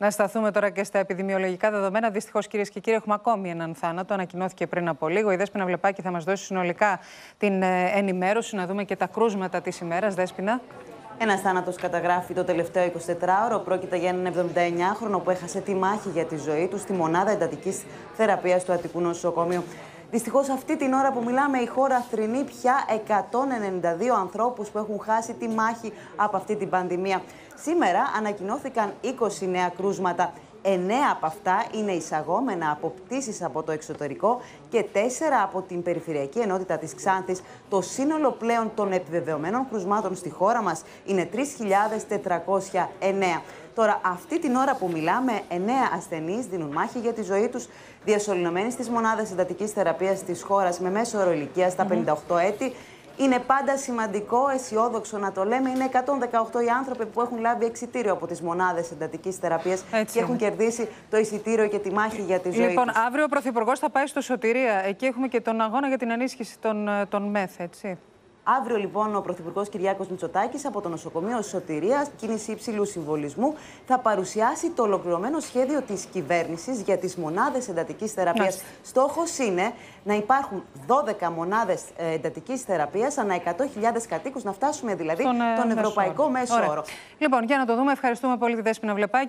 Να σταθούμε τώρα και στα επιδημιολογικά δεδομένα. Δυστυχώς, κυρίες και κύριοι, έχουμε ακόμη έναν θάνατο. Ανακοινώθηκε πριν από λίγο. Η Δέσποινα Βλεπάκη θα μας δώσει συνολικά την ενημέρωση, να δούμε και τα κρούσματα της ημέρας. Δέσποινα. Ένας θάνατος καταγράφει το τελευταίο 24ωρο. Πρόκειται για έναν 79χρονο που έχασε τη μάχη για τη ζωή του στη μονάδα εντατικής θεραπείας του Αττικού Νοσοκομείου. Δυστυχώς, αυτή την ώρα που μιλάμε, η χώρα θρηνεί πια 192 ανθρώπους που έχουν χάσει τη μάχη από αυτή την πανδημία. Σήμερα ανακοινώθηκαν 20 νέα κρούσματα. 9 από αυτά είναι εισαγόμενα από πτήσεις από το εξωτερικό και 4 από την περιφερειακή ενότητα της Ξάνθης. Το σύνολο πλέον των επιβεβαιωμένων κρουσμάτων στη χώρα μας είναι 3.409. Τώρα, αυτή την ώρα που μιλάμε, 9 ασθενείς δίνουν μάχη για τη ζωή τους, διασωληνωμένοι στις μονάδες εντατικής θεραπείας της χώρας με μέσο όρο ηλικίας στα 58 έτη. Είναι πάντα σημαντικό, αισιόδοξο να το λέμε. Είναι 118 οι άνθρωποι που έχουν λάβει εξιτήριο από τις μονάδες εντατικής θεραπείας και έχουν κερδίσει το εισιτήριο και τη μάχη για τη ζωή τους. Λοιπόν, αύριο ο Πρωθυπουργός θα πάει στο Σωτηρία. Εκεί έχουμε και τον αγώνα για την ενίσχυση των ΜΕΘ, έτσι. Αύριο, λοιπόν, ο Πρωθυπουργός Κυριάκος Μητσοτάκης από το νοσοκομείο Σωτηρίας, κίνηση υψηλού συμβολισμού, θα παρουσιάσει το ολοκληρωμένο σχέδιο της κυβέρνησης για τις μονάδες εντατικής θεραπείας. Στόχος είναι να υπάρχουν 12 μονάδες εντατικής θεραπείας ανά 100.000 κατοίκους, να φτάσουμε δηλαδή τον ευρωπαϊκό μέσο όρο. Λοιπόν, για να το δούμε, ευχαριστούμε πολύ τη Δέσποινα Βλεπάκη.